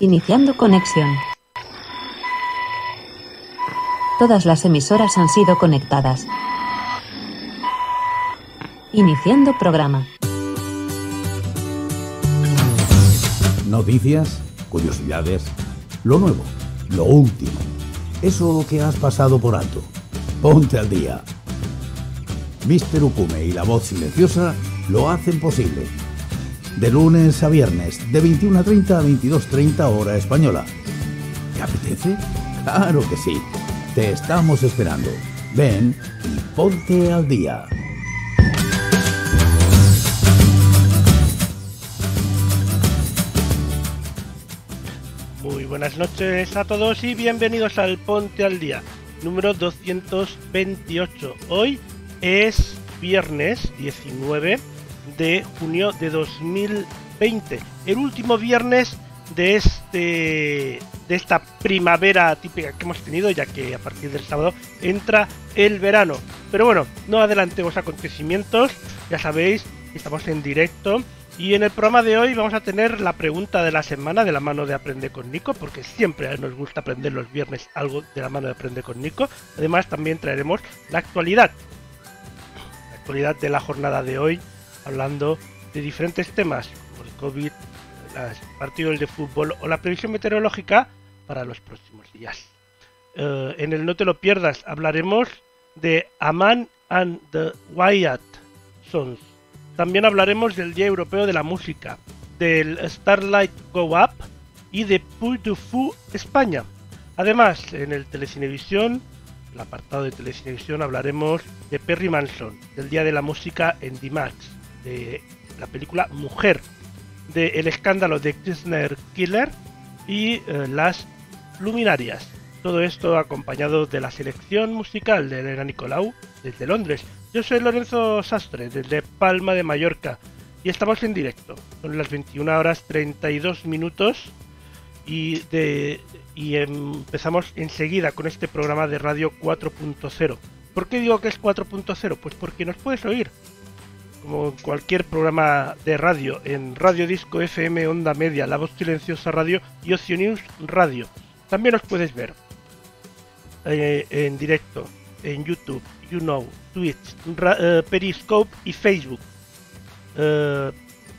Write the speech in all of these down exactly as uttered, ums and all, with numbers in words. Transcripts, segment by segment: Iniciando conexión. Todas las emisoras han sido conectadas. Iniciando programa. Noticias, curiosidades, lo nuevo, lo último, eso que has pasado por alto. Ponte al día. Mister Ukume y La Voz Silenciosa lo hacen posible. De lunes a viernes, de veintiuno treinta a veintidós treinta hora española. ¿Te apetece? ¡Claro que sí! Te estamos esperando. Ven y ponte al día. Muy buenas noches a todos y bienvenidos al Ponte al Día, número doscientos veintiocho. Hoy es viernes diecinueve de junio de dos mil veinte, el último viernes de este de esta primavera típica que hemos tenido, ya que a partir del sábado entra el verano. Pero bueno, no adelantemos acontecimientos, ya sabéis, estamos en directo. Y en el programa de hoy vamos a tener la pregunta de la semana de la mano de Aprende con Nico, porque siempre nos gusta aprender los viernes algo de la mano de Aprende con Nico. Además también traeremos la actualidad, la actualidad de la jornada de hoy, hablando de diferentes temas como el COVID, los partidos de fútbol o la previsión meteorológica para los próximos días. Uh, en el No Te Lo Pierdas hablaremos de A Man and the Wyatt Sons. También hablaremos del Día Europeo de la Música, del Starlight Go Up y de Puy du Fou España. Además, en el Telecinevisión, el apartado de Telecinevisión, hablaremos de Perry Mason, del Día de la Música en D MAX, de la película Mujer, de El Escándalo de Christine Keeler y eh, Las Luminarias. Todo esto acompañado de la selección musical de Elena Nicolau desde Londres. Yo soy Lorenzo Sastre, desde Palma de Mallorca, y estamos en directo. Son las veintiuna horas treinta y dos minutos y, de, y empezamos enseguida con este programa de Radio cuatro punto cero. ¿Por qué digo que es cuatro punto cero? Pues porque nos puedes oír, como cualquier programa de radio, en Radio Disco F M, Onda Media, La Voz Silenciosa Radio y Ocio News Radio. También nos puedes ver eh, en directo en YouTube, You Know, Twitch, Ra uh, Periscope y Facebook. Uh,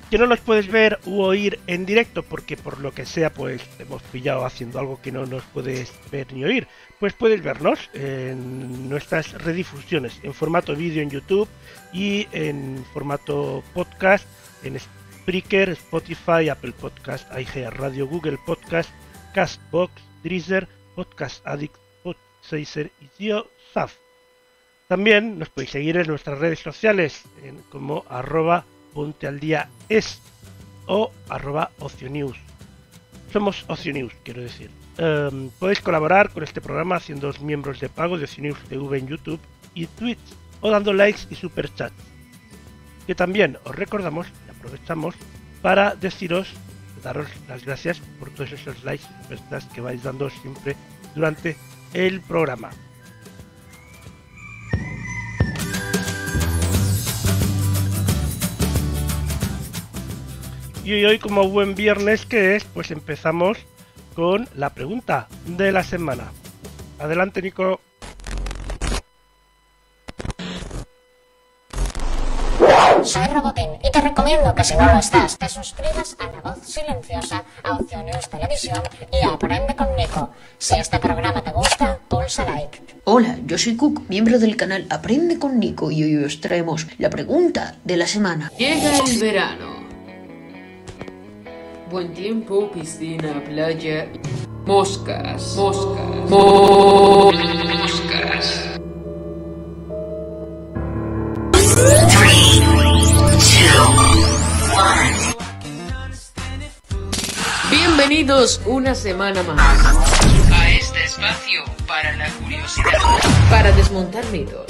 que no los puedes ver u oír en directo porque por lo que sea pues hemos pillado haciendo algo que no nos puedes ver ni oír, pues puedes vernos en nuestras redifusiones en formato vídeo en YouTube y en formato podcast en Spreaker, Spotify, Apple Podcast, I G Radio, Google Podcast, CastBox, Deezer, Podcast Addict, Podchaser y GeoSaf. También nos podéis seguir en nuestras redes sociales en, como arroba ponte al día es o arroba OcioNews. Somos OcioNews, quiero decir. Um, podéis colaborar con este programa haciendo miembros de pago de OcioNews T V en YouTube y Twitch o dando likes y superchats. Que también os recordamos y aprovechamos para deciros, daros las gracias por todos esos likes y superchats que vais dando siempre durante el programa. Y hoy, como buen viernes que es, pues empezamos con la pregunta de la semana. Adelante, Nico. Soy Robotín y te recomiendo que si no lo estás, te suscribas a La Voz Silenciosa, a Ocio News Televisión y a Aprende con Nico. Si este programa te gusta, pulsa like. Hola, yo soy Cook, miembro del canal Aprende con Nico y hoy os traemos la pregunta de la semana. Llega el verano. Buen tiempo, piscina, playa, moscas, moscas, mo moscas. Bienvenidos una semana más a este espacio para la curiosidad, para desmontar mitos,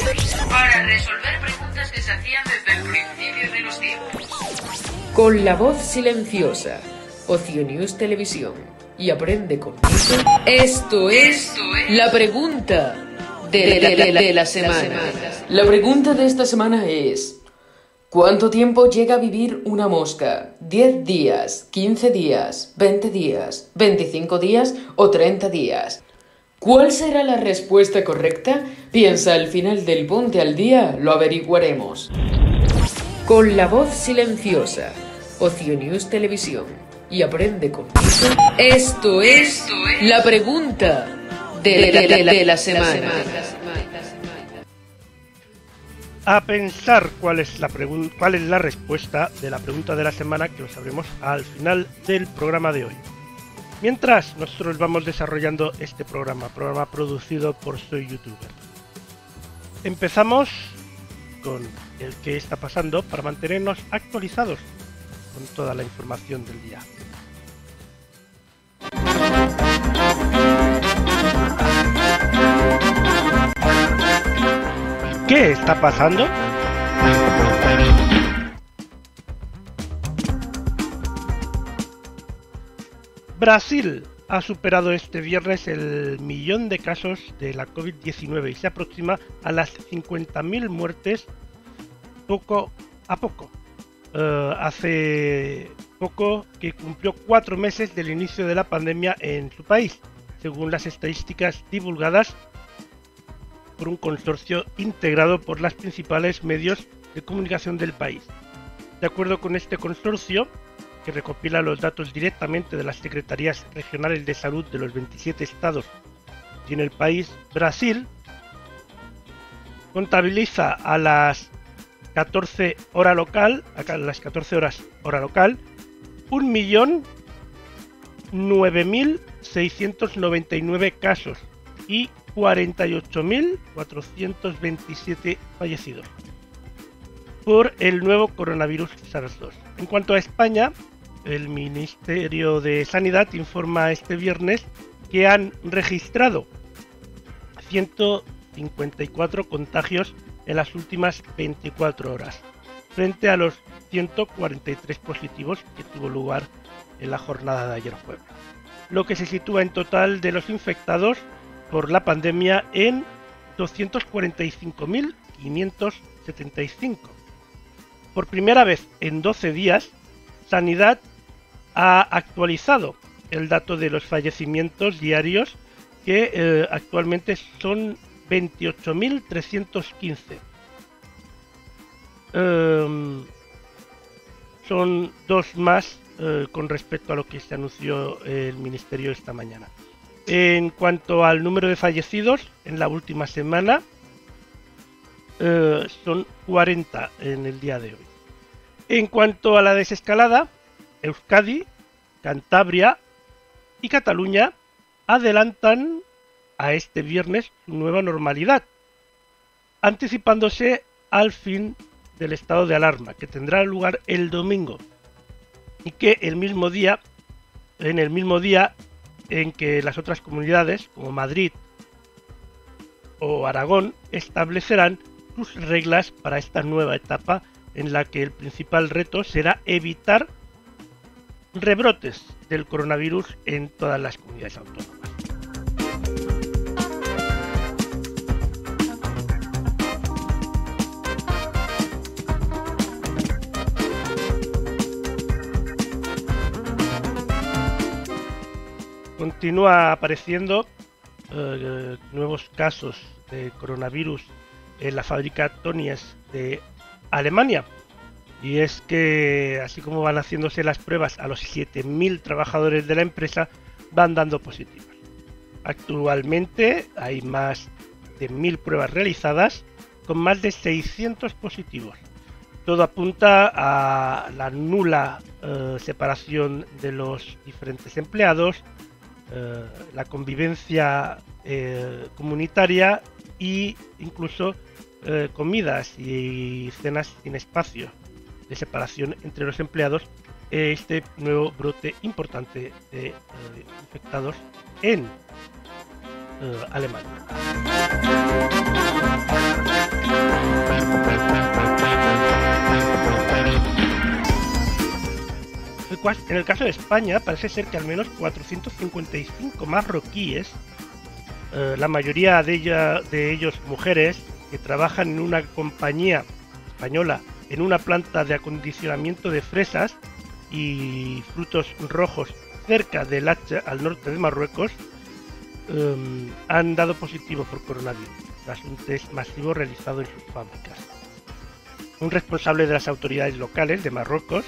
para resolver preguntas que se hacían desde el principio de los tiempos. Con La Voz Silenciosa, Ocio News Televisión y Aprende con Nico. Esto es la pregunta de, de, de, de, de, la, de la semana. La pregunta de esta semana es: ¿Cuánto tiempo llega a vivir una mosca? ¿diez días, quince días, veinte días, veinticinco días o treinta días? ¿Cuál será la respuesta correcta? Piensa al final del Ponte al Día, lo averiguaremos. Con La Voz Silenciosa, Ocio News Televisión y Aprende con Nico. Esto es la pregunta de la, de la, de la, de la semana. A pensar cuál es la pregun- cuál es la respuesta de la pregunta de la semana, que lo sabremos al final del programa de hoy. Mientras, nosotros vamos desarrollando este programa, programa producido por Soy Youtuber. Empezamos con el que está pasando para mantenernos actualizados con toda la información del día. ¿Qué está pasando? Brasil ha superado este viernes el millón de casos de la COVID diecinueve y se aproxima a las cincuenta mil muertes poco a poco. Uh, hace poco que cumplió cuatro meses del inicio de la pandemia en su país, según las estadísticas divulgadas por un consorcio integrado por los principales medios de comunicación del país. De acuerdo con este consorcio, que recopila los datos directamente de las Secretarías Regionales de Salud de los veintisiete estados y en el país, Brasil contabiliza a las catorce hora local, acá a las catorce horas hora local, un millón nueve mil seiscientos noventa y nueve casos y cuarenta y ocho mil cuatrocientos veintisiete fallecidos por el nuevo coronavirus SARS dos. En cuanto a España, el Ministerio de Sanidad informa este viernes que han registrado ciento cincuenta y cuatro contagios en las últimas veinticuatro horas, frente a los ciento cuarenta y tres positivos que tuvo lugar en la jornada de ayer jueves, lo que se sitúa en total de los infectados por la pandemia en doscientos cuarenta y cinco mil quinientos setenta y cinco. Por primera vez en doce días, Sanidad ha actualizado el dato de los fallecimientos diarios, que eh, actualmente son veintiocho mil trescientos quince. Eh, son dos más eh, con respecto a lo que se anunció el ministerio esta mañana. En cuanto al número de fallecidos, en la última semana eh, son cuarenta en el día de hoy. En cuanto a la desescalada, Euskadi, Cantabria y Cataluña adelantan a este viernes su nueva normalidad, anticipándose al fin del estado de alarma, que tendrá lugar el domingo y que el mismo día, en el mismo día, en que las otras comunidades, como Madrid o Aragón, establecerán sus reglas para esta nueva etapa, en la que el principal reto será evitar rebrotes del coronavirus en todas las comunidades autónomas. Continúa apareciendo eh, nuevos casos de coronavirus en la fábrica Tonies de Alemania. Y es que, así como van haciéndose las pruebas a los siete mil trabajadores de la empresa, van dando positivos. Actualmente hay más de mil pruebas realizadas, con más de seiscientos positivos. Todo apunta a la nula eh, separación de los diferentes empleados, Eh, la convivencia eh, comunitaria e incluso eh, comidas y cenas sin espacio de separación entre los empleados. Eh, este nuevo brote importante de eh, infectados en eh, Alemania. En el caso de España, parece ser que al menos cuatrocientos cincuenta y cinco marroquíes, eh, la mayoría de, ella, de ellos mujeres, que trabajan en una compañía española en una planta de acondicionamiento de fresas y frutos rojos cerca del Hacha, al norte de Marruecos, um, han dado positivo por coronavirus, tras un test masivo realizado en sus fábricas. Un responsable de las autoridades locales de Marruecos,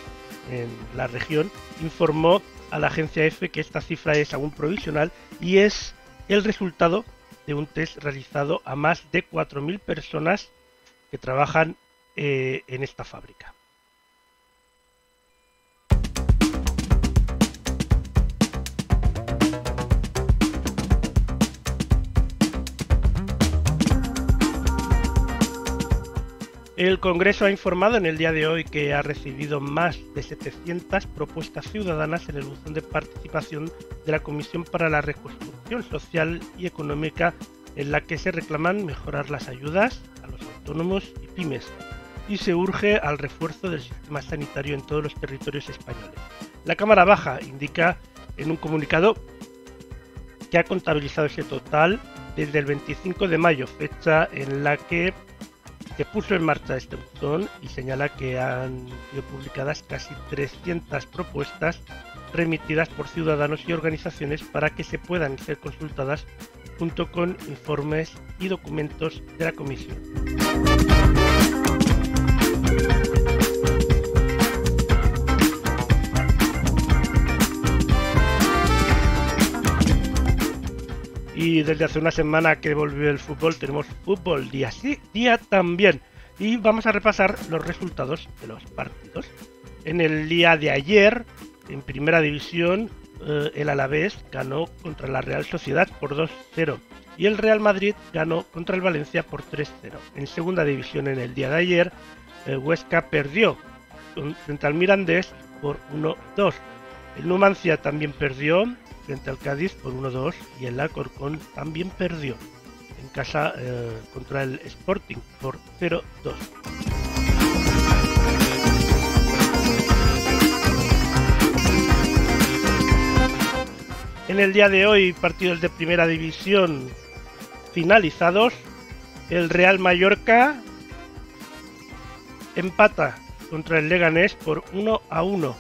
en la región, informó a la agencia EFE que esta cifra es aún provisional y es el resultado de un test realizado a más de cuatro mil personas que trabajan eh, en esta fábrica. El Congreso ha informado en el día de hoy que ha recibido más de setecientas propuestas ciudadanas en el buzón de participación de la Comisión para la Reconstrucción Social y Económica, en la que se reclaman mejorar las ayudas a los autónomos y pymes, y se urge al refuerzo del sistema sanitario en todos los territorios españoles. La Cámara Baja indica en un comunicado que ha contabilizado ese total desde el veinticinco de mayo, fecha en la que se puso en marcha este buzón, y señala que han sido publicadas casi trescientas propuestas remitidas por ciudadanos y organizaciones para que se puedan ser consultadas junto con informes y documentos de la comisión. Y desde hace una semana que volvió el fútbol, tenemos fútbol día sí, día también. Y vamos a repasar los resultados de los partidos. En el día de ayer, en primera división, eh, el Alavés ganó contra la Real Sociedad por dos cero. Y el Real Madrid ganó contra el Valencia por tres cero. En segunda división, en el día de ayer, el Huesca perdió frente al Mirandés por uno dos. El Numancia también perdió frente al Cádiz por uno dos, y el Alcorcón también perdió en casa eh, contra el Sporting por cero dos. En el día de hoy, partidos de primera división finalizados. El Real Mallorca empata contra el Leganés por uno a uno.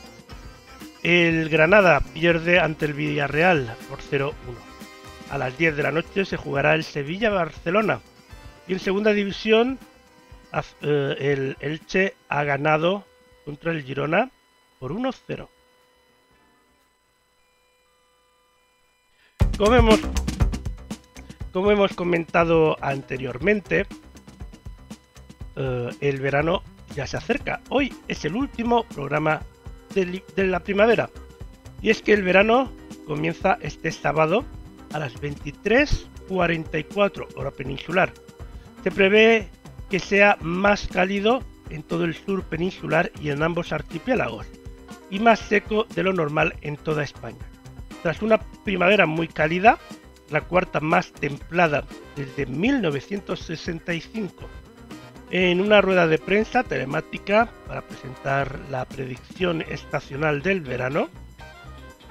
El Granada pierde ante el Villarreal por cero uno. A las diez de la noche se jugará el Sevilla-Barcelona. Y en segunda división, el Elche ha ganado contra el Girona por uno cero. Como hemos, como hemos comentado anteriormente, el verano ya se acerca. Hoy es el último programa de la primavera, y es que el verano comienza este sábado a las veintitrés cuarenta y cuatro hora peninsular. Se prevé que sea más cálido en todo el sur peninsular y en ambos archipiélagos, y más seco de lo normal en toda España. Tras una primavera muy cálida, la cuarta más templada desde mil novecientos sesenta y cinco. En una rueda de prensa telemática para presentar la predicción estacional del verano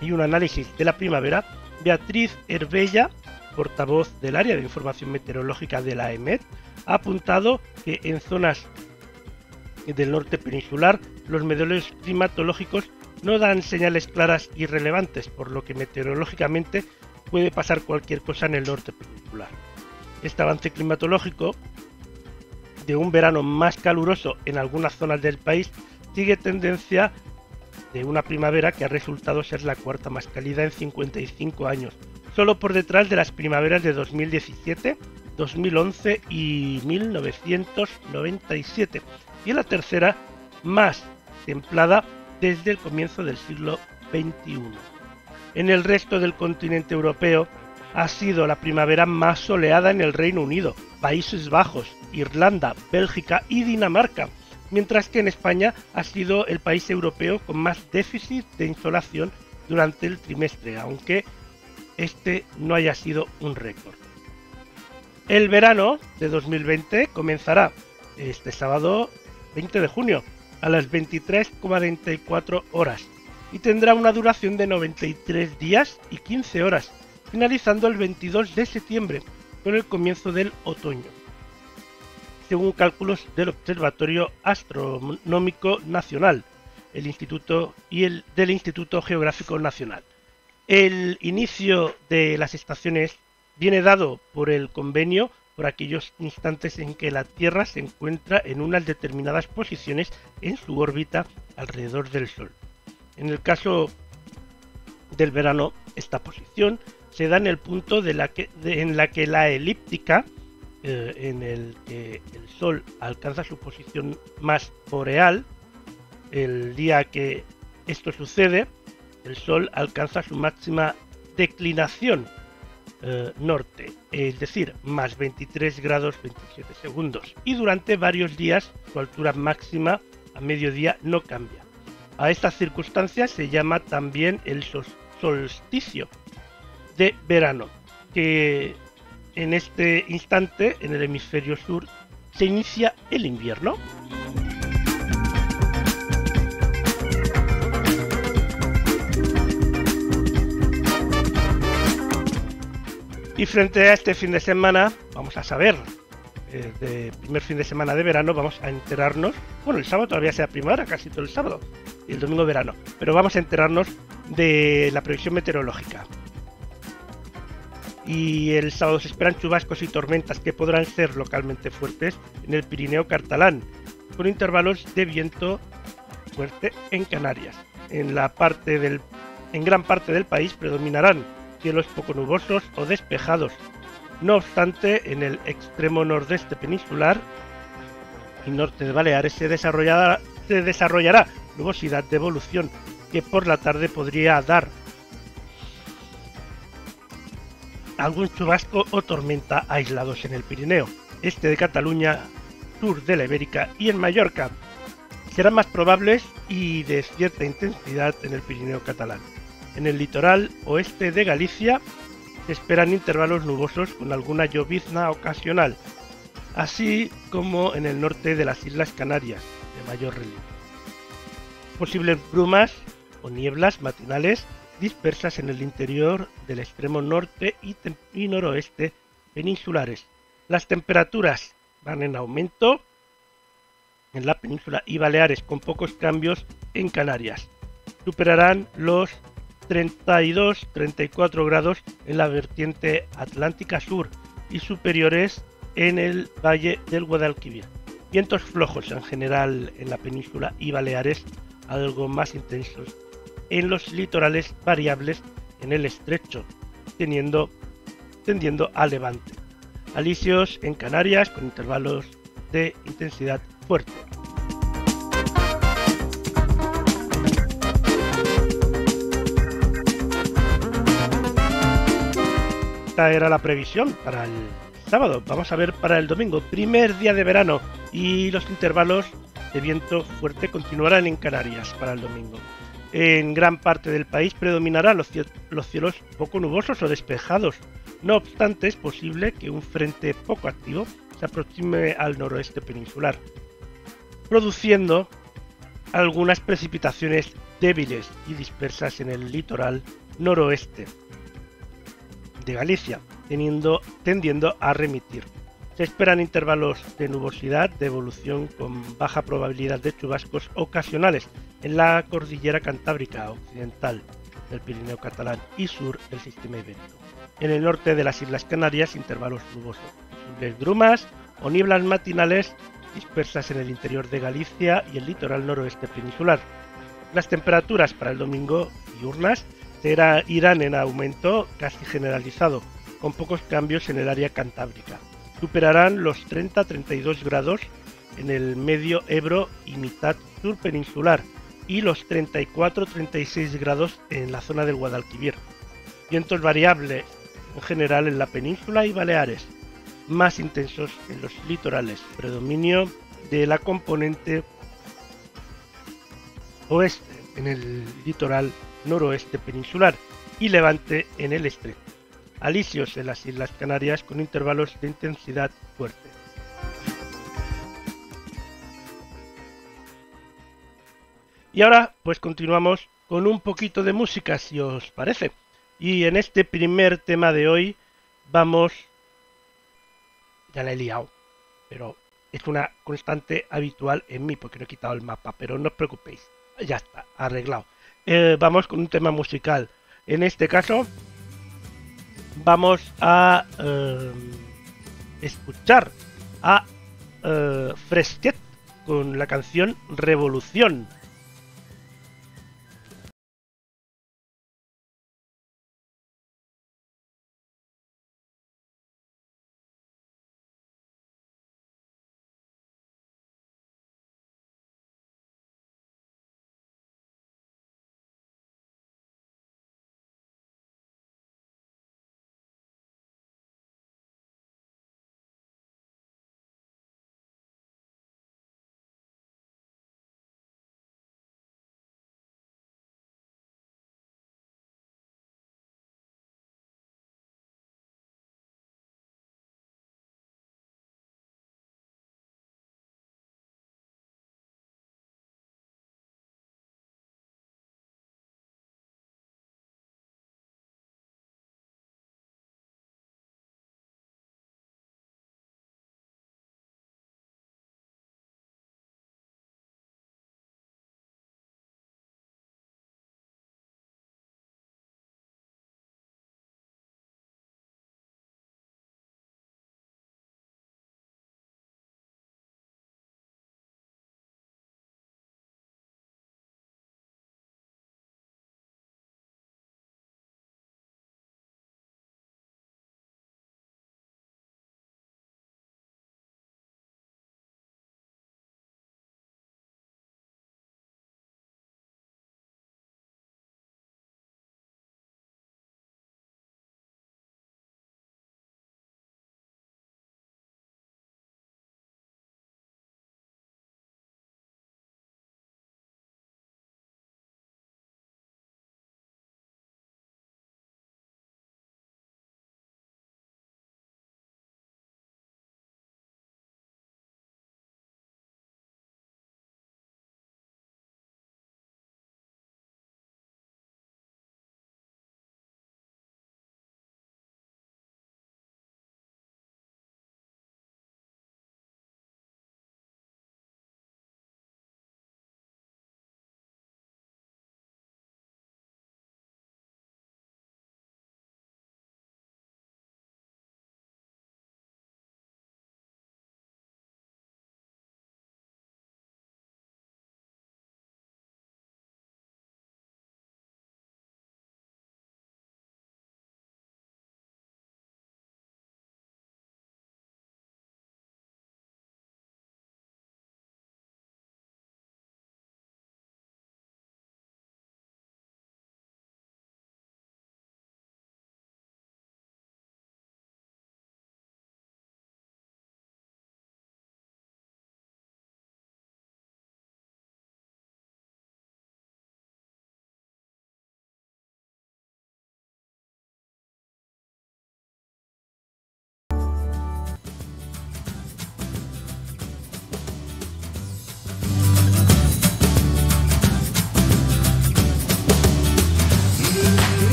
y un análisis de la primavera, Beatriz Herbella, portavoz del área de información meteorológica de la AEMET, ha apuntado que en zonas del norte peninsular los modelos climatológicos no dan señales claras y relevantes, por lo que meteorológicamente puede pasar cualquier cosa en el norte peninsular. Este avance climatológico de un verano más caluroso en algunas zonas del país sigue tendencia de una primavera que ha resultado ser la cuarta más cálida en cincuenta y cinco años, solo por detrás de las primaveras de dos mil diecisiete, dos mil once y mil novecientos noventa y siete, y la tercera más templada desde el comienzo del siglo veintiuno. En el resto del continente europeo ha sido la primavera más soleada en el Reino Unido, Países Bajos, Irlanda, Bélgica y Dinamarca, mientras que en España ha sido el país europeo con más déficit de insolación durante el trimestre, aunque este no haya sido un récord. El verano de dos mil veinte comenzará este sábado veinte de junio a las veintitrés cuarenta y cuatro horas y tendrá una duración de noventa y tres días y quince horas, finalizando el veintidós de septiembre con el comienzo del otoño. según cálculos del Observatorio Astronómico Nacional el Instituto y el del Instituto Geográfico Nacional. El inicio de las estaciones viene dado por el convenio por aquellos instantes en que la Tierra se encuentra en unas determinadas posiciones en su órbita alrededor del Sol. En el caso del verano, esta posición se da en el punto de la que, de, en la que la elíptica, eh, en el que el Sol alcanza su posición más boreal. El día que esto sucede, el Sol alcanza su máxima declinación Eh, norte, es decir, más veintitrés grados veintisiete segundos, y durante varios días su altura máxima a mediodía no cambia. A estas circunstancias se llama también el solsticio de verano, que en este instante en el hemisferio sur se inicia el invierno. Y frente a este fin de semana, vamos a saber, eh, de primer fin de semana de verano, vamos a enterarnos, bueno, el sábado todavía sea primavera, casi todo el sábado, y el domingo verano, pero vamos a enterarnos de la previsión meteorológica. Y el sábado se esperan chubascos y tormentas que podrán ser localmente fuertes en el Pirineo catalán, con intervalos de viento fuerte en Canarias. En la parte del, en gran parte del país predominarán cielos poco nubosos o despejados. No obstante, en el extremo nordeste peninsular y norte de Baleares se desarrollará, se desarrollará nubosidad de evolución que por la tarde podría dar algún chubasco o tormenta aislados en el Pirineo, este de Cataluña, sur de la Ibérica y en Mallorca. Serán más probables y de cierta intensidad en el Pirineo catalán. En el litoral oeste de Galicia se esperan intervalos nubosos con alguna llovizna ocasional, así como en el norte de las Islas Canarias, de mayor relieve. Posibles brumas o nieblas matinales dispersas en el interior del extremo norte y, y noroeste peninsulares. Las temperaturas van en aumento en la península y Baleares, con pocos cambios en Canarias. Superarán los treinta y dos a treinta y cuatro grados en la vertiente atlántica sur y superiores en el valle del Guadalquivir. Vientos flojos en general en la península y Baleares, algo más intensos en los litorales, variables en el estrecho, teniendo, tendiendo a levante. Alisios en Canarias con intervalos de intensidad fuerte. Esta era la previsión para el sábado. Vamos a ver para el domingo, primer día de verano, y los intervalos de viento fuerte continuarán en Canarias para el domingo. En gran parte del país predominarán los, los cielos poco nubosos o despejados. No obstante, es posible que un frente poco activo se aproxime al noroeste peninsular, produciendo algunas precipitaciones débiles y dispersas en el litoral noroeste de Galicia, teniendo, tendiendo a remitir. Se esperan intervalos de nubosidad de evolución con baja probabilidad de chubascos ocasionales en la cordillera cantábrica occidental del Pirineo catalán y sur del sistema ibérico. En el norte de las Islas Canarias, intervalos nubosos, posibles brumas o nieblas matinales dispersas en el interior de Galicia y el litoral noroeste peninsular. Las temperaturas para el domingo diurnas Será, irán en aumento casi generalizado, con pocos cambios en el área cantábrica. Superarán los treinta a treinta y dos grados en el medio Ebro y mitad sur peninsular y los treinta y cuatro a treinta y seis grados en la zona del Guadalquivir. Vientos variables en general en la península y Baleares, más intensos en los litorales. Predominio de la componente oeste en el litoral noroeste peninsular y levante en el estrecho. Alisios en las Islas Canarias con intervalos de intensidad fuerte. Y ahora pues continuamos con un poquito de música, si os parece. Y en este primer tema de hoy vamos... Ya la he liado, pero es una constante habitual en mí, porque no he quitado el mapa, pero no os preocupéis, ya está, arreglado. Eh, vamos con un tema musical, en este caso vamos a eh, escuchar a eh, Fresquet con la canción Revolución.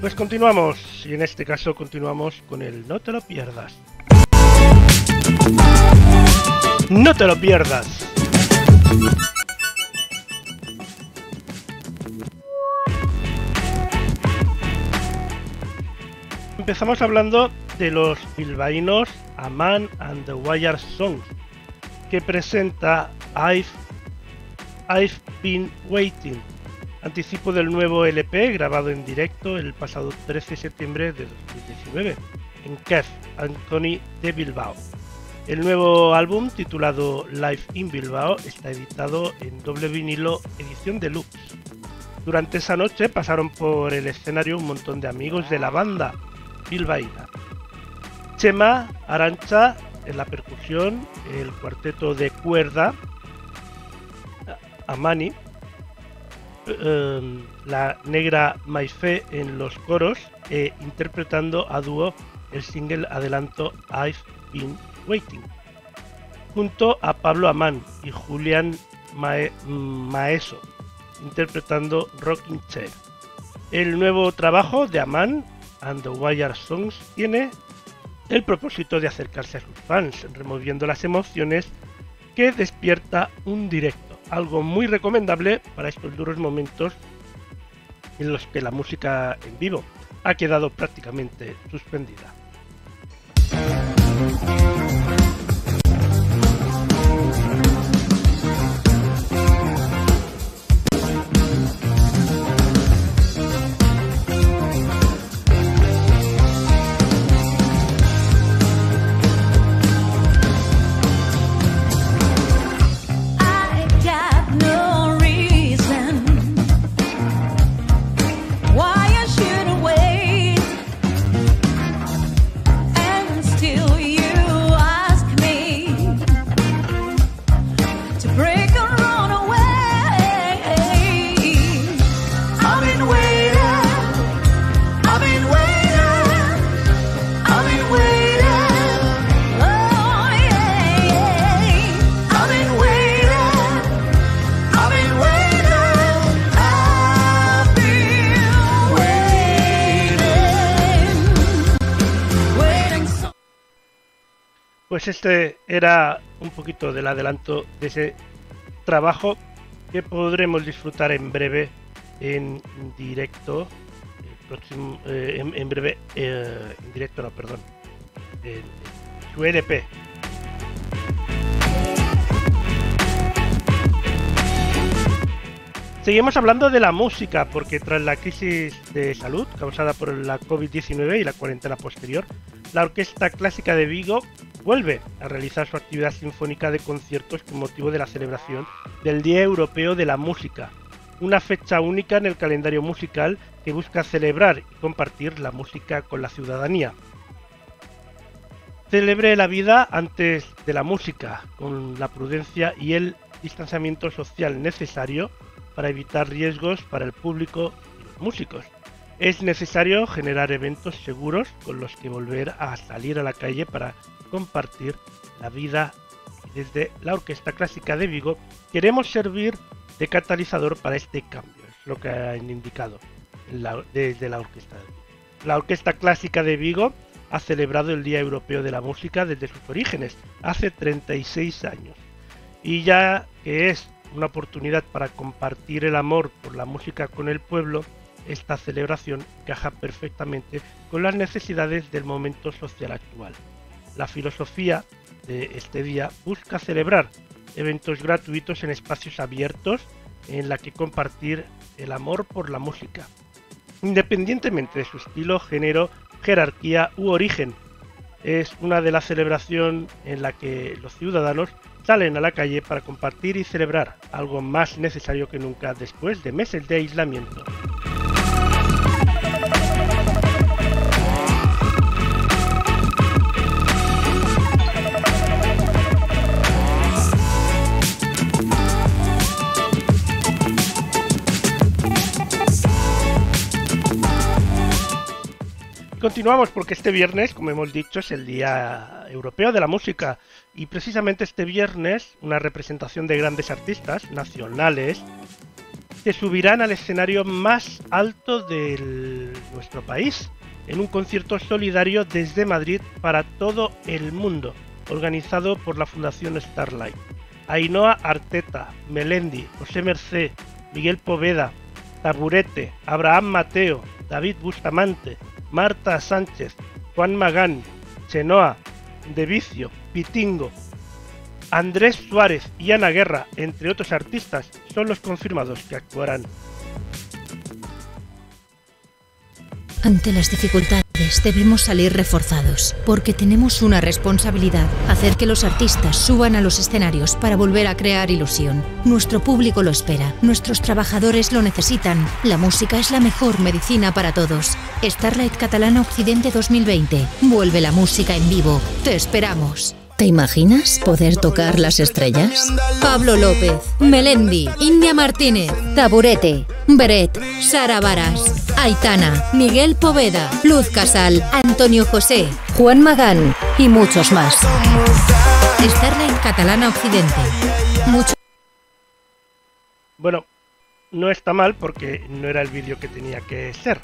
Pues continuamos, y en este caso continuamos con el No te lo pierdas. No te lo pierdas. Empezamos hablando de los bilbaínos A Man and the Wire Songs, que presenta I've, I've Been Waiting, anticipo del nuevo L P grabado en directo el pasado trece de septiembre de dos mil diecinueve en Kev Anthony de Bilbao. El nuevo álbum, titulado Live in Bilbao, está editado en doble vinilo edición deluxe. Durante esa noche pasaron por el escenario un montón de amigos de la banda bilbaína. Chema Arantxa en la percusión, el cuarteto de cuerda, Amani, la negra Maifé en los coros e interpretando a dúo el single adelanto I've Been Waiting, junto a Pablo Amán y Julián Mae Maeso interpretando Rocking Chair. El nuevo trabajo de Amán and the Wire Songs tiene el propósito de acercarse a sus fans, removiendo las emociones que despierta un directo, algo muy recomendable para estos duros momentos en los que la música en vivo ha quedado prácticamente suspendida. Pues este era un poquito del adelanto de ese trabajo que podremos disfrutar en breve en directo, el próximo, eh, en, en breve, eh, en directo no, perdón, en su L P. Seguimos hablando de la música, porque tras la crisis de salud causada por la COVID diecinueve y la cuarentena posterior, la Orquesta Clásica de Vigo vuelve a realizar su actividad sinfónica de conciertos con motivo de la celebración del Día Europeo de la Música, una fecha única en el calendario musical que busca celebrar y compartir la música con la ciudadanía. Celebre la vida antes de la música, con la prudencia y el distanciamiento social necesario para evitar riesgos para el público y los músicos. Es necesario generar eventos seguros con los que volver a salir a la calle para compartir la vida. Desde la Orquesta Clásica de Vigo queremos servir de catalizador para este cambio, es lo que han indicado desde la Orquesta de Vigo. La Orquesta Clásica de Vigo ha celebrado el Día Europeo de la Música desde sus orígenes, hace treinta y seis años, y ya que es una oportunidad para compartir el amor por la música con el pueblo, esta celebración encaja perfectamente con las necesidades del momento social actual. La filosofía de este día busca celebrar eventos gratuitos en espacios abiertos en la que compartir el amor por la música, independientemente de su estilo, género, jerarquía u origen. Es una de las celebraciones en la que los ciudadanos salen a la calle para compartir y celebrar, algo más necesario que nunca después de meses de aislamiento. Continuamos, porque este viernes, como hemos dicho, es el Día Europeo de la Música, y precisamente este viernes una representación de grandes artistas nacionales se subirán al escenario más alto de nuestro país en un concierto solidario desde Madrid para todo el mundo, organizado por la Fundación Starlight. Ainhoa Arteta, Melendi, José Mercé, Miguel Poveda, Taburete, Abraham Mateo, David Bustamante, Marta Sánchez, Juan Magán, Chenoa, De Vicio, Pitingo, Andrés Suárez y Ana Guerra, entre otros artistas, son los confirmados que actuarán. Ante las dificultades debemos salir reforzados, porque tenemos una responsabilidad: hacer que los artistas suban a los escenarios para volver a crear ilusión. Nuestro público lo espera, nuestros trabajadores lo necesitan. La música es la mejor medicina para todos. Starlight Catalana Occidente dos mil veinte. Vuelve la música en vivo. ¡Te esperamos! ¿Te imaginas poder tocar las estrellas? Pablo López, Melendi, India Martínez, Taburete, Beret, Sara Varas, Aitana, Miguel Poveda, Luz Casal, Antonio José, Juan Magán y muchos más. Starlight Catalana Occidente. Mucho... Bueno, no está mal, porque no era el vídeo que tenía que ser.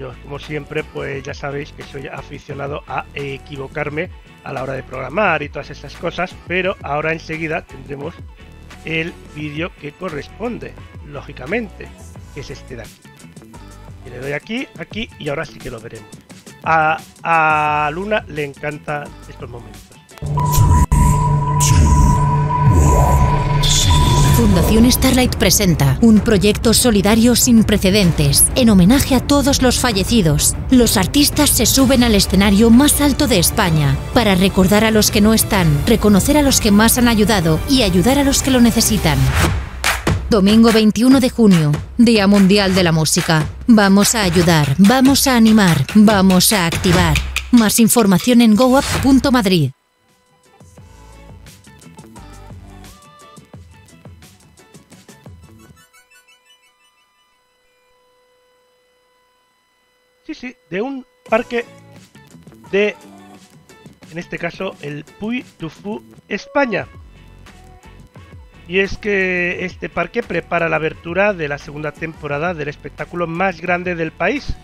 Yo, como siempre, pues ya sabéis que soy aficionado a equivocarme a la hora de programar y todas estas cosas, pero ahora enseguida tendremos el vídeo que corresponde, lógicamente, que es este de aquí. Y le doy aquí, aquí y ahora sí que lo veremos. A, a Luna le encantan estos momentos. Fundación Starlight presenta un proyecto solidario sin precedentes en homenaje a todos los fallecidos. Los artistas se suben al escenario más alto de España para recordar a los que no están, reconocer a los que más han ayudado y ayudar a los que lo necesitan. Domingo veintiuno de junio, Día Mundial de la Música. Vamos a ayudar, vamos a animar, vamos a activar. Más información en go up punto madrid. Sí, sí, de un parque de, en este caso, el Puy du Fou España. Y es que este parque prepara la apertura de la segunda temporada del espectáculo más grande del país,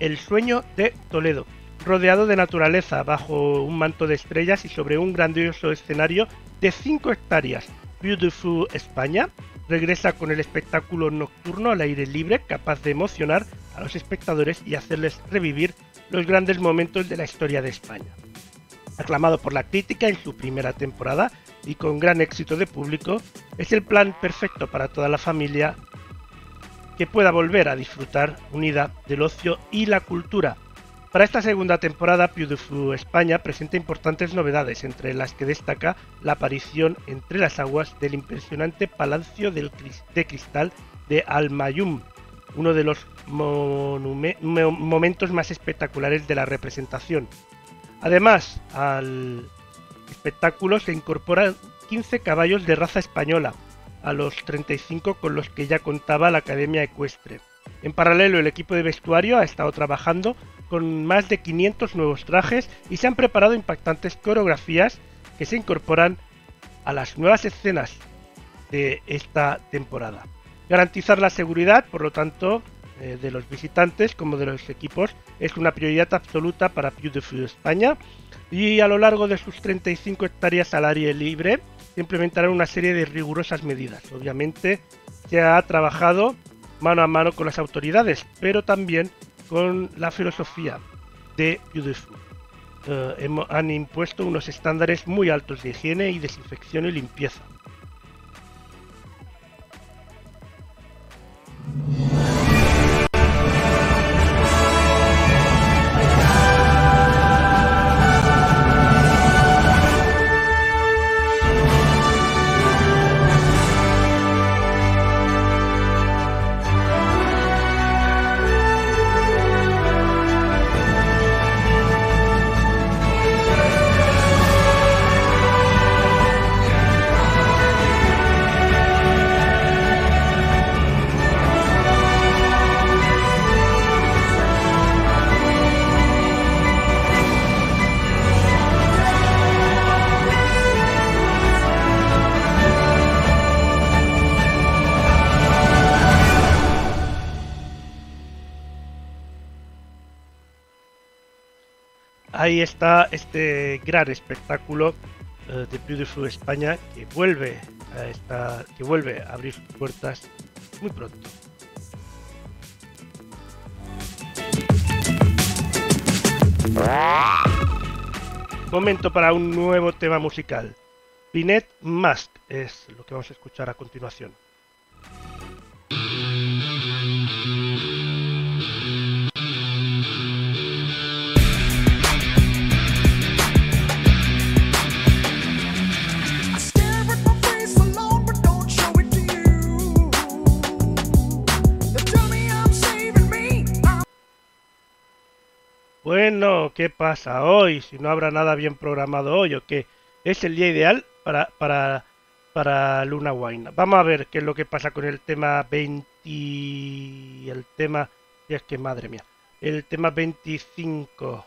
El Sueño de Toledo, rodeado de naturaleza, bajo un manto de estrellas y sobre un grandioso escenario de cinco hectáreas. Puy du Fou España regresa con el espectáculo nocturno al aire libre, capaz de emocionar a los espectadores y hacerles revivir los grandes momentos de la historia de España. Aclamado por la crítica en su primera temporada y con gran éxito de público, es el plan perfecto para toda la familia que pueda volver a disfrutar unida del ocio y la cultura. Para esta segunda temporada, Puy du Fou España presenta importantes novedades, entre las que destaca la aparición entre las aguas del impresionante Palacio de Cristal de Almayum, uno de los momentos más espectaculares de la representación. Además, al espectáculo se incorporan quince caballos de raza española, a los treinta y cinco con los que ya contaba la Academia Ecuestre. En paralelo, el equipo de vestuario ha estado trabajando con más de quinientos nuevos trajes y se han preparado impactantes coreografías que se incorporan a las nuevas escenas de esta temporada. Garantizar la seguridad, por lo tanto, de los visitantes como de los equipos es una prioridad absoluta para Puy du Fou España, y a lo largo de sus treinta y cinco hectáreas al aire libre se implementarán una serie de rigurosas medidas. Obviamente se ha trabajado mano a mano con las autoridades, pero también con la filosofía de Puy du Fou. Eh, han impuesto unos estándares muy altos de higiene y desinfección y limpieza. Ahí está este gran espectáculo uh, de Puy du Fou España, que vuelve a esta, que vuelve a abrir sus puertas muy pronto. Momento para un nuevo tema musical. Binet Mask es lo que vamos a escuchar a continuación. Bueno, ¿qué pasa hoy? Si no habrá nada bien programado hoy o qué. Es el día ideal para, para, para Luna Wine. Vamos a ver qué es lo que pasa con el tema veinte... El tema... Es que madre mía. El tema veinticinco.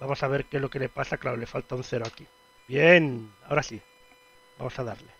Vamos a ver qué es lo que le pasa. Claro, le falta un cero aquí. Bien, ahora sí. Vamos a darle.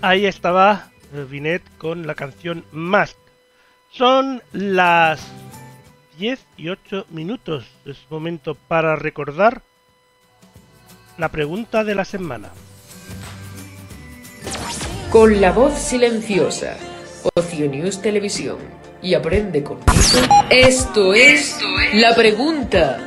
Ahí estaba Binet con la canción Mask. Son las diez y ocho minutos. Es momento para recordar la pregunta de la semana. Con la voz silenciosa, Ocio News Televisión y Aprende con Nico. Esto es la pregunta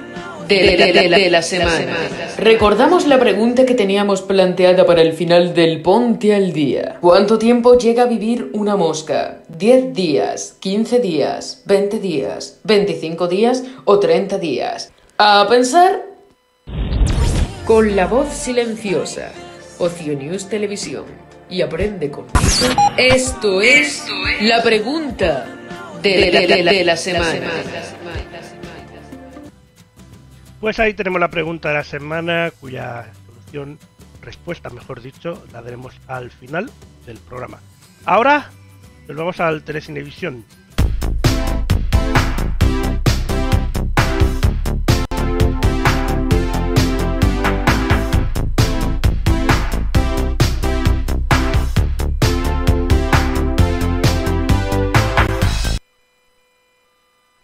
de la, de, la, de, la, de la semana. Recordamos la pregunta que teníamos planteada para el final del Ponte al Día. ¿Cuánto tiempo llega a vivir una mosca? ¿diez días, quince días, veinte días, veinticinco días o treinta días? A pensar. Con la voz silenciosa, Ocio News Televisión y Aprende con Nico. Esto es la pregunta de, de, de, de, la, de la semana. Pues ahí tenemos la pregunta de la semana, cuya solución, respuesta mejor dicho, la daremos al final del programa. Ahora nos vamos al Telecinevisión.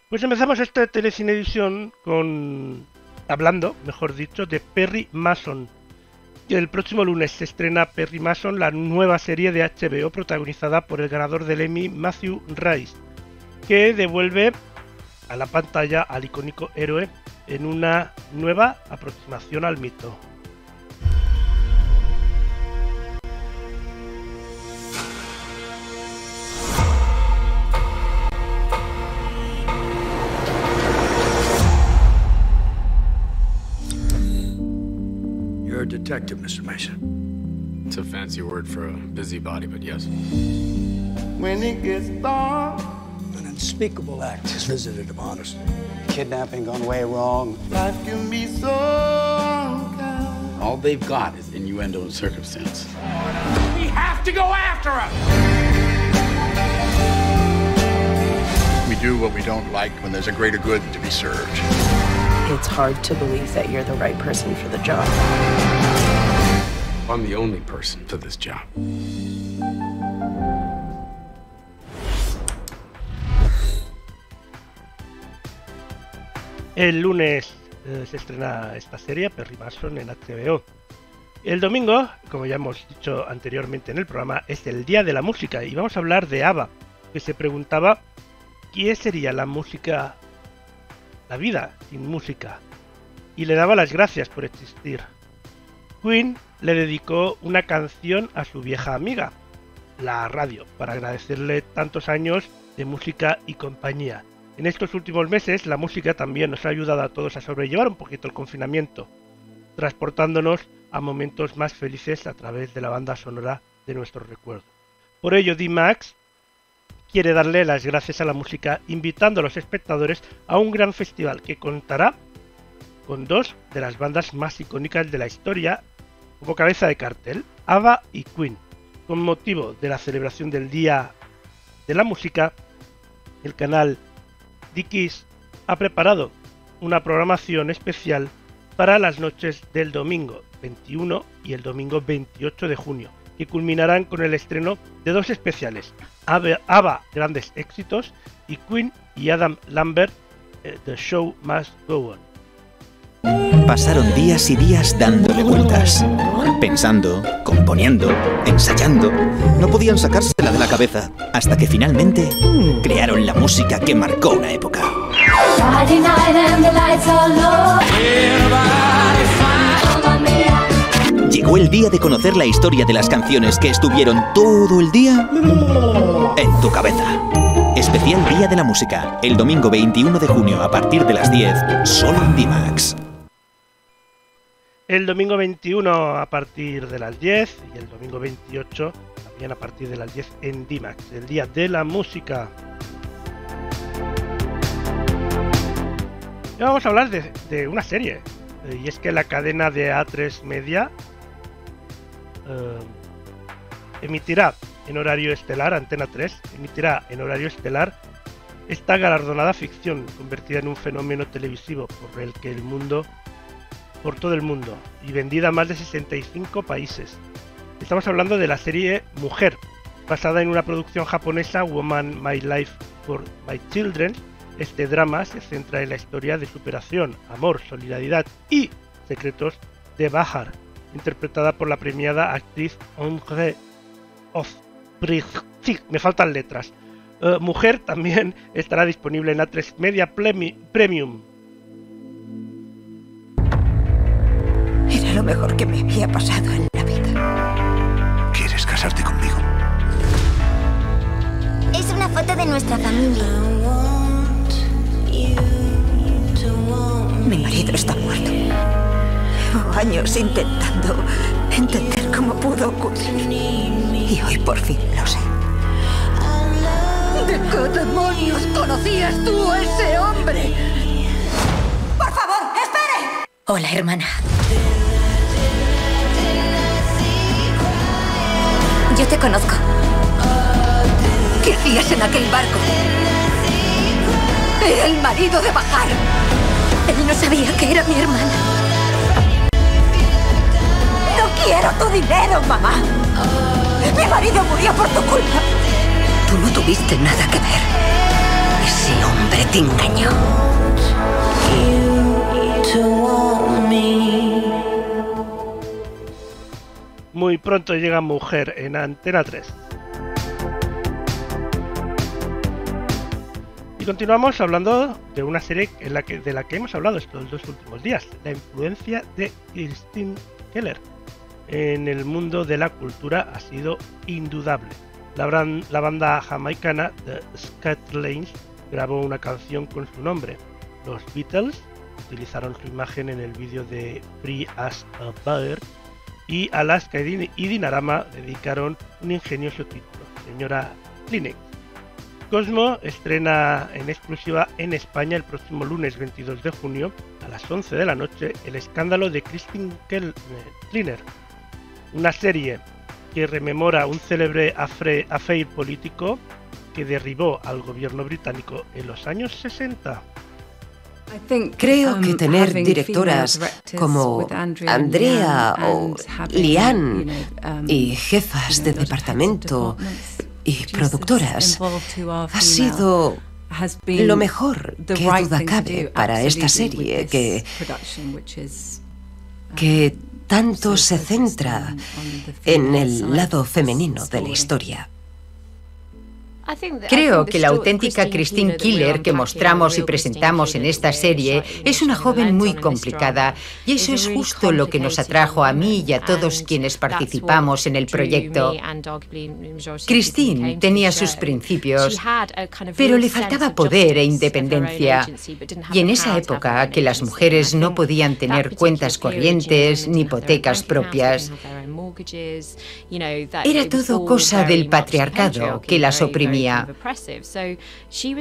Pues empezamos esta Telecinevisión con... hablando, mejor dicho, de Perry Mason. El próximo lunes se estrena Perry Mason, la nueva serie de H B O protagonizada por el ganador del Emmy, Matthew Rhys, que devuelve a la pantalla al icónico héroe en una nueva aproximación al mito. You're a detective, Mister Mason. It's a fancy word for a busybody, but yes. When it gets dark, an unspeakable act has visited him on us. Kidnapping gone way wrong. Life can be so unkind. All they've got is innuendo and circumstance. We have to go after him! We do what we don't like when there's a greater good to be served. It's hard to believe that you're the right person for the job. I'm the only person for this job. El lunes eh, se estrena esta serie, Perry Mason, en H B O. El domingo, como ya hemos dicho anteriormente en el programa, es el Día de la Música y vamos a hablar de ABBA, que se preguntaba ¿qué sería la música... la vida sin música? Y le daba las gracias por existir. Queen le dedicó una canción a su vieja amiga, la radio, para agradecerle tantos años de música y compañía. En estos últimos meses la música también nos ha ayudado a todos a sobrellevar un poquito el confinamiento, transportándonos a momentos más felices a través de la banda sonora de nuestros recuerdos. Por ello D MAX quiere darle las gracias a la música, invitando a los espectadores a un gran festival que contará con dos de las bandas más icónicas de la historia como cabeza de cartel, ABBA y Queen. Con motivo de la celebración del Día de la Música, el canal Dickies ha preparado una programación especial para las noches del domingo veintiuno y el domingo veintiocho de junio, que culminarán con el estreno de dos especiales, ABBA Grandes Éxitos y Queen y Adam Lambert, The Show Must Go On. Pasaron días y días dándole vueltas, pensando, componiendo, ensayando. No podían sacársela de la cabeza, hasta que finalmente crearon la música que marcó una época. Llegó el día de conocer la historia de las canciones que estuvieron todo el día en tu cabeza. Especial Día de la Música, el domingo veintiuno de junio a partir de las diez, solo en D MAX. El domingo veintiuno a partir de las diez y el domingo veintiocho también a partir de las diez en D MAX, el Día de la Música. Y vamos a hablar de, de una serie. Y es que la cadena de A tres Media eh, emitirá en horario estelar, Antena tres, emitirá en horario estelar esta galardonada ficción convertida en un fenómeno televisivo por el que el mundo, por todo el mundo, y vendida a más de sesenta y cinco países. Estamos hablando de la serie Mujer, basada en una producción japonesa, Woman, My Life for My Children. Este drama se centra en la historia de superación, amor, solidaridad y secretos de Bahar, interpretada por la premiada actriz Audrey Hepburn. Me faltan letras. Uh, Mujer también estará disponible en A tres Media Premium. Era lo mejor que me había pasado en la vida. ¿Quieres casarte conmigo? Es una foto de nuestra familia. Mi marido está muerto. Llevo años intentando entender cómo pudo ocurrir. Y hoy por fin lo sé. ¿De qué demonios conocías tú a ese hombre? ¡Por favor, espere! Hola, hermana. Yo te conozco. ¿Qué hacías en aquel barco? Era el marido de Bahar. Él no sabía que era mi hermana. No quiero tu dinero, mamá. Mi marido murió por tu culpa. Tú no tuviste nada que ver. Ese hombre te engañó. Muy pronto llega Mujer en Antena tres. Y continuamos hablando de una serie en la que, de la que hemos hablado estos dos últimos días, la influencia de Christine Keeler en el mundo de la cultura ha sido indudable. La, brand, la banda jamaicana The Scatlings grabó una canción con su nombre. Los Beatles utilizaron su imagen en el vídeo de Free as a Bird y Alaska y Dinarama dedicaron un ingenioso título, Señora Kleenex. Cosmo estrena en exclusiva en España el próximo lunes veintidós de junio a las once de la noche El escándalo de Christine Keeler, una serie que rememora un célebre affair político que derribó al gobierno británico en los años sesenta. Creo que tener directoras como Andrea o Liane y jefas de departamento y productoras ha sido lo mejor, que duda cabe, para esta serie que, que tanto se centra en el lado femenino de la historia. Creo que la auténtica Christine Keeler que mostramos y presentamos en esta serie es una joven muy complicada, y eso es justo lo que nos atrajo a mí y a todos quienes participamos en el proyecto. Christine tenía sus principios, pero le faltaba poder e independencia, y en esa época que las mujeres no podían tener cuentas corrientes ni hipotecas propias. Era todo cosa del patriarcado que las oprimía.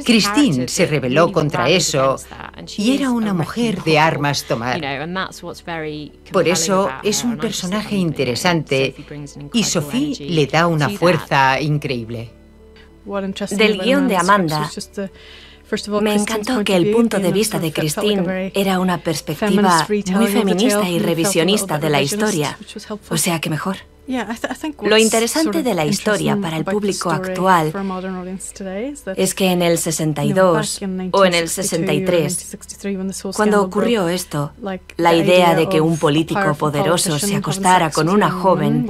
Christine se rebeló contra eso y era una mujer de armas tomar. Por eso es un personaje interesante y Sophie le da una fuerza increíble. Del guión de Amanda, me encantó que el punto de vista de Christine era una perspectiva muy feminista y revisionista de la historia, o sea que mejor. Lo interesante de la historia para el público actual es que en el sesenta y dos o en el sesenta y tres, cuando ocurrió esto, la idea de que un político poderoso se acostara con una joven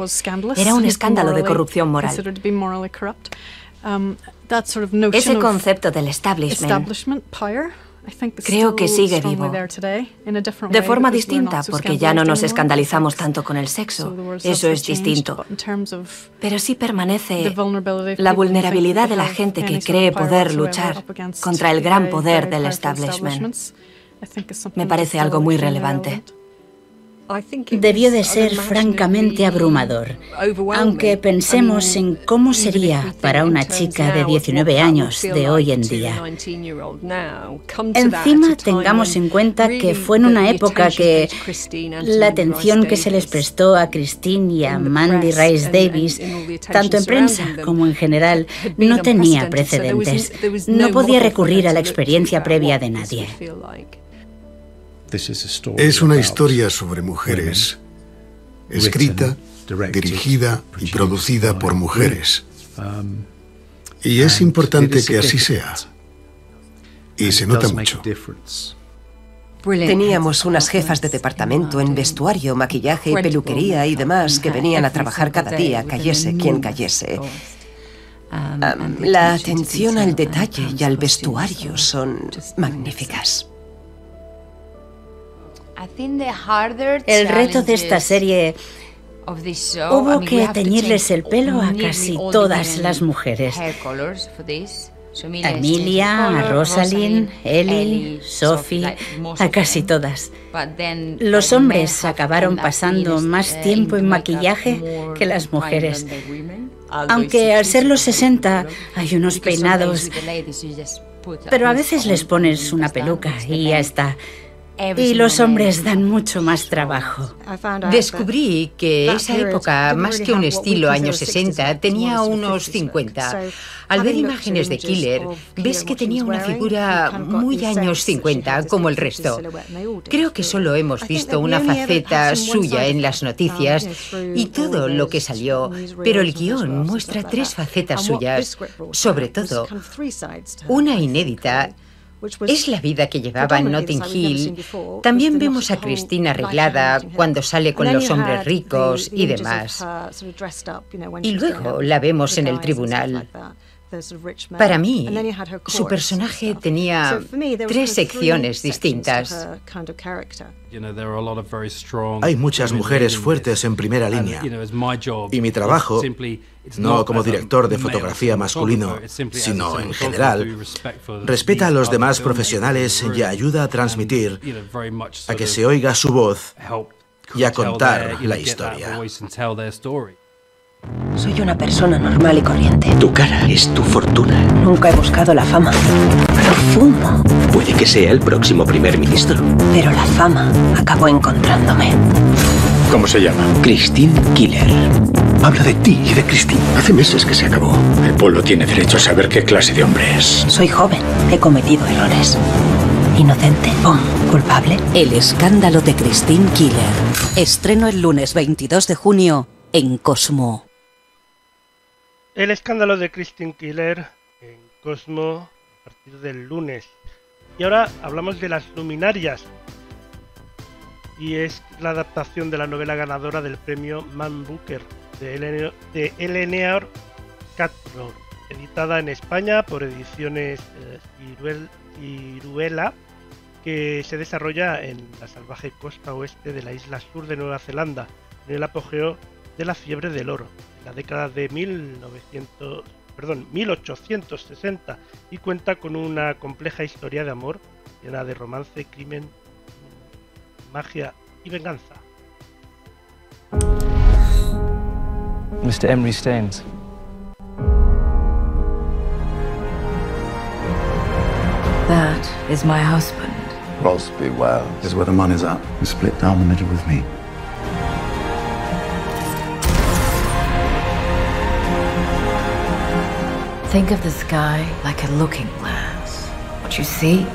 era un escándalo de corrupción moral. Ese concepto del establishment creo que sigue vivo, de forma distinta, porque ya no nos escandalizamos tanto con el sexo, eso es distinto, pero sí permanece la vulnerabilidad de la gente que cree poder luchar contra el gran poder del establishment. Me parece algo muy relevante. Debió de ser francamente abrumador, aunque pensemos en cómo sería para una chica de diecinueve años de hoy en día. Encima tengamos en cuenta que fue en una época que la atención que se les prestó a Christine y a Mandy Rice Davies, tanto en prensa como en general, no tenía precedentes. No podía recurrir a la experiencia previa de nadie. Es una historia sobre mujeres escrita, dirigida y producida por mujeres. Y es importante que así sea. Y se nota mucho. Teníamos unas jefas de departamento en vestuario, maquillaje y peluquería y demás que venían a trabajar cada día, cayese quien cayese. Um, la atención al detalle y al vestuario son magníficas. El reto de esta serie... Hubo que teñirles el pelo a casi todas las mujeres. A Emilia, a Rosalind, Ellie, Sophie, a casi todas. Los hombres acabaron pasando más tiempo en maquillaje que las mujeres. Aunque al ser los sesenta hay unos peinados, pero a veces les pones una peluca y ya está. Y los hombres dan mucho más trabajo. Descubrí que esa época, más que un estilo años sesenta, tenía unos cincuenta. Al ver imágenes de Keeler, ves que tenía una figura muy años cincuenta, como el resto. Creo que solo hemos visto una faceta suya en las noticias y todo lo que salió, pero el guión muestra tres facetas suyas, sobre todo una inédita. Es la vida que llevaba en Notting Hill. También vemos a Christine arreglada cuando sale con los hombres ricos y demás. Y luego la vemos en el tribunal. Para mí, su personaje tenía tres secciones distintas. Hay muchas mujeres fuertes en primera línea. Y mi trabajo, no como director de fotografía masculino, sino en general, respeta a los demás profesionales y ayuda a transmitir, a que se oiga su voz y a contar la historia. Soy una persona normal y corriente. Tu cara es tu fortuna. Nunca he buscado la fama. Pero fumo. Puede que sea el próximo primer ministro. Pero la fama acabó encontrándome. ¿Cómo se llama? Christine Keeler. Habla de ti y de Christine. Hace meses que se acabó. El pueblo tiene derecho a saber qué clase de hombre es. Soy joven. He cometido errores. Inocente o culpable. El escándalo de Christine Keeler. Estreno el lunes veintidós de junio en Cosmo. El escándalo de Christine Keeler en Cosmo a partir del lunes. Y ahora hablamos de las luminarias. Y es la adaptación de la novela ganadora del premio Man Booker de Eleanor Catron, editada en España por Ediciones Ciruela, que se desarrolla en la salvaje costa oeste de la isla sur de Nueva Zelanda, en el apogeo de la fiebre del oro, la década de mil novecientos, perdón, mil ochocientos sesenta, y cuenta con una compleja historia de amor llena de romance, crimen, magia y venganza. mister Emery Staines. That is my husband. Rossby Wells is where the money's at. You split down the middle with me. Think of the sky like a looking glass. What you see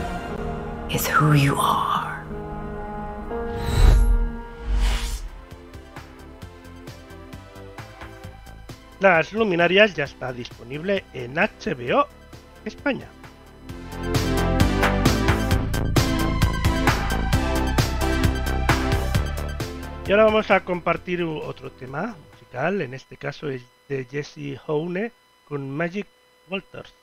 is who you are. Las luminarias ya está disponible en H B O España. Y ahora vamos a compartir otro tema musical, en este caso es de Jesse Houne con Magic Walters.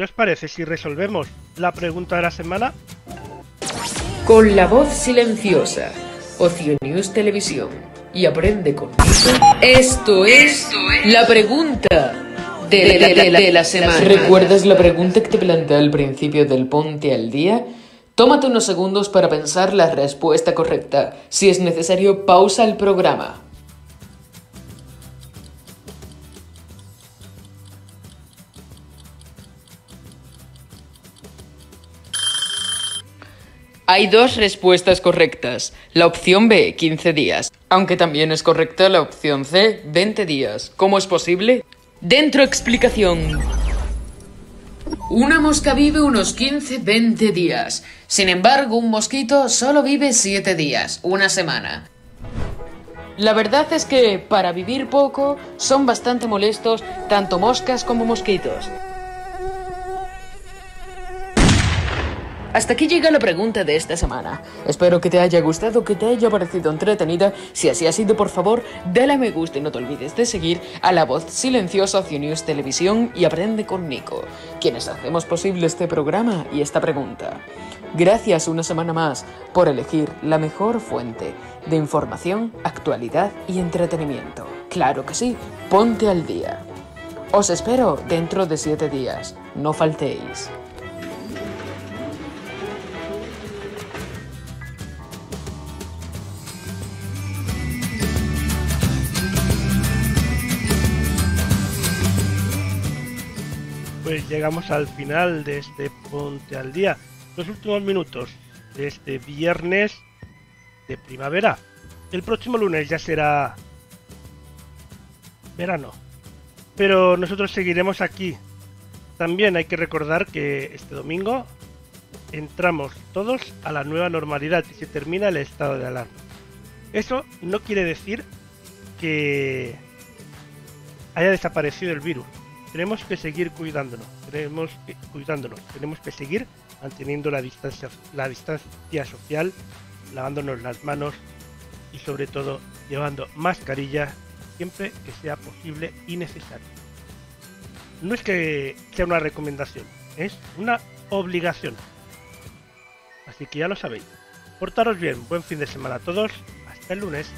¿Qué os parece si resolvemos la pregunta de la semana? Con la voz silenciosa, Ocio News Televisión y Aprende con Nico. Esto es la pregunta de la, de, la, de, la, de la semana. ¿Recuerdas la pregunta que te planteé al principio del Ponte al Día? Tómate unos segundos para pensar la respuesta correcta. Si es necesario, pausa el programa. Hay dos respuestas correctas. La opción B, quince días. Aunque también es correcta la opción C, veinte días. ¿Cómo es posible? Dentro explicación. Una mosca vive unos quince a veinte días. Sin embargo, un mosquito solo vive siete días, una semana. La verdad es que, para vivir poco, son bastante molestos tanto moscas como mosquitos. Hasta aquí llega la pregunta de esta semana. Espero que te haya gustado, que te haya parecido entretenida. Si así ha sido, por favor, dale a me gusta y no te olvides de seguir a La Voz Silenciosa, Ocio News Televisión y Aprende con Nico, quienes hacemos posible este programa y esta pregunta. Gracias una semana más por elegir la mejor fuente de información, actualidad y entretenimiento. Claro que sí, ponte al día. Os espero dentro de siete días. No faltéis. Pues llegamos al final de este Ponte al Día, los últimos minutos de este viernes de primavera. El próximo lunes ya será verano, pero nosotros seguiremos aquí. También hay que recordar que este domingo entramos todos a la nueva normalidad y se termina el estado de alarma. Eso no quiere decir que haya desaparecido el virus. Tenemos que seguir cuidándonos, tenemos que, cuidándonos, tenemos que seguir manteniendo la distancia, la distancia social, lavándonos las manos y sobre todo llevando mascarillas siempre que sea posible y necesario. No es que sea una recomendación, es una obligación. Así que ya lo sabéis. Portaros bien, buen fin de semana a todos, hasta el lunes.